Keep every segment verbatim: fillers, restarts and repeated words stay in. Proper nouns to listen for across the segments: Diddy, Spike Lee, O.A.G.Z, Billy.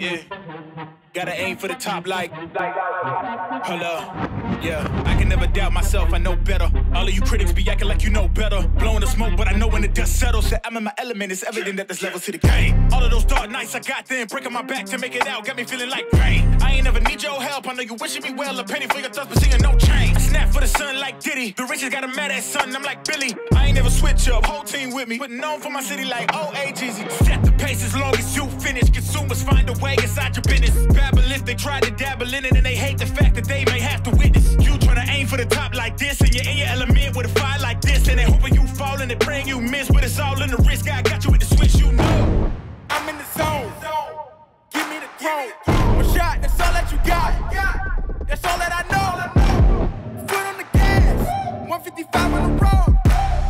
Yeah, gotta aim for the top like, hello, yeah, I can never doubt myself, I know better. All of you critics be acting like you know better. Blowing the smoke, but I know when the dust settles that I'm in my element, it's evident that there's levels to the game. All of those dark nights I got then, breaking my back to make it out, got me feeling like rain. I ain't ever need your help, I know you wishing me well, a penny for your thoughts, but seeing no change. I snap for the sun like Diddy, the riches got a mad ass son, I'm like Billy. I ain't never switch up, whole team with me, but known for my city like O A G Z. Set the pace as long as you finish, consumers find a way inside your business. Babble, they try to dabble in it and they hate the fact that they may have to witness. You trying to aim for the top like this and you're in your element with a fire like this, and they hoping you fall and they praying you miss, but it's all in the risk. I got you with the switch, you know I'm in the zone. Give me the throne, one shot, that's all that you got, that's all that I know. Foot on the gas, one fifty-five on the road.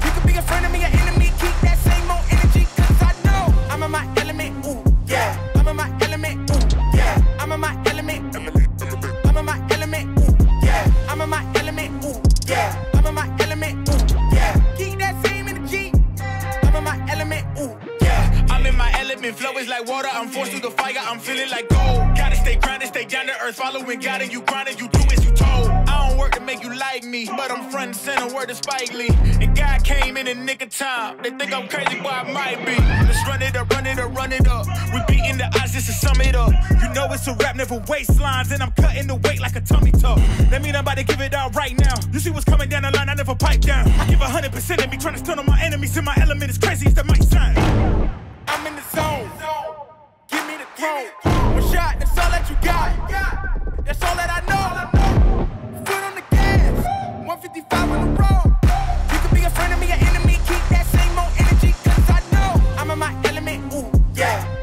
You could be a friend of me, an enemy, keep that same old energy, cause I know I'm in my element, ooh, yeah, I'm in my element, ooh, yeah, I'm in my element, I'm in my element, ooh, yeah, I'm in my element, ooh, yeah, I'm in my element, ooh, yeah, keep that same energy, I'm in my element, ooh, yeah, I'm in my element, flow is like water, I'm forced through the fire, I'm feeling like gold. Gotta stay grinding, stay down to earth, following God and you grinding, you do as you told. I don't work to make you like me, but I'm front and center, word to Spike Lee. And God came in the nick of time, they think I'm crazy, but I might be. Let's run it up, run it up, run it up. We beating the odds just to sum it up. You know it's a rap, never waste lines, and I'm cutting the weight like a tummy tuck. That mean I'm about to give it all right now. You see what's coming down the line, I never pipe down. I give one hundred percent and be trying to stun on my enemies, in my element, it's crazy as that might sound. I'm in the zone, give me the throne, one shot, that's all that you got, that's all that I know. one fifty-five on the road. You could be a friend of me, an enemy, keep that same old energy, cause I know I'm in my element, ooh, yeah.